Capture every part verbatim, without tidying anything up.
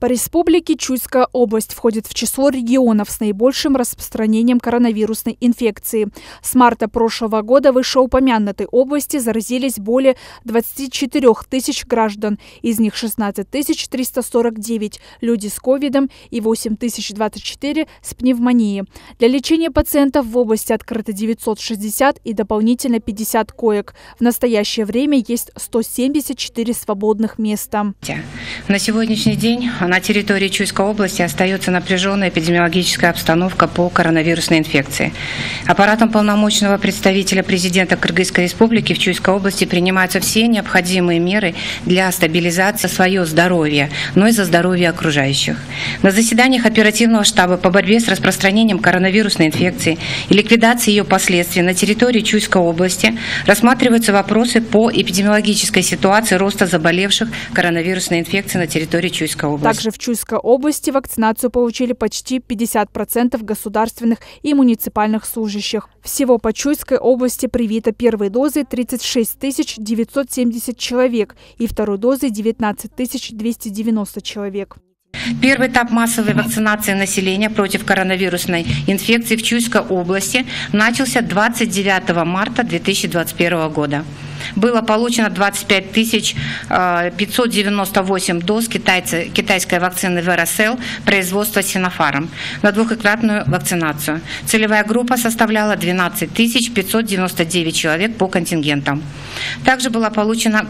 По республике Чуйская область входит в число регионов с наибольшим распространением коронавирусной инфекции. С марта прошлого года в вышеупомянутой области заразились более двадцати четырёх тысяч граждан. Из них шестнадцать тысяч триста сорок девять – люди с ковидом и восемь тысяч двадцать четыре с пневмонией. Для лечения пациентов в области открыто девятьсот шестьдесят и дополнительно пятьдесят коек. В настоящее время есть сто семьдесят четыре свободных места. На сегодняшний день на территории Чуйской области остается напряженная эпидемиологическая обстановка по коронавирусной инфекции. Аппаратом полномочного представителя президента Кыргызской Республики в Чуйской области принимаются все необходимые меры для стабилизации своего здоровья, но и за здоровье окружающих. На заседаниях Оперативного штаба по борьбе с распространением коронавирусной инфекции и ликвидации ее последствий на территории Чуйской области рассматриваются вопросы по эпидемиологической ситуации роста заболевших коронавирусной инфекцией на территории Чуйской области. Также в Чуйской области вакцинацию получили почти пятьдесят процентов государственных и муниципальных служащих. Всего по Чуйской области привито первой дозой тридцать шесть тысяч девятьсот семьдесят человек и второй дозой девятнадцать тысяч двести девяносто человек. Первый этап массовой вакцинации населения против коронавирусной инфекции в Чуйской области начался двадцать девятого марта две тысячи двадцать первого года. Было получено двадцать пять тысяч пятьсот девяносто восемь доз китайской вакцины Верасел производства Синофаром на двухэтапную вакцинацию. Целевая группа составляла двенадцать тысяч пятьсот девяносто девять человек по контингентам. Также была получена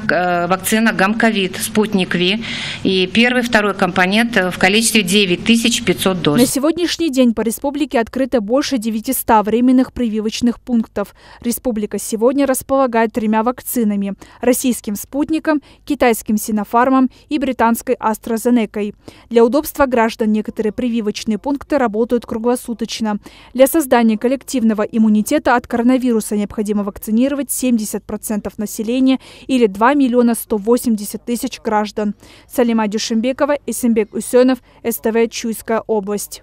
вакцина Гам-Ковид, Спутник Ви и первый, второй компонент в количестве девять тысяч пятьсот доз. На сегодняшний день по республике открыто больше девятисот временных прививочных пунктов. Республика сегодня располагает тремя вакцинами. Вакцинами – российским «Спутником», китайским «Синофармом» и британской «Астрозанекой». Для удобства граждан некоторые прививочные пункты работают круглосуточно. Для создания коллективного иммунитета от коронавируса необходимо вакцинировать семьдесят процентов населения или два миллиона сто восемьдесят тысяч граждан. Салима Дюшимбекова и Сенбек Усенов, СТВ, Чуйская область.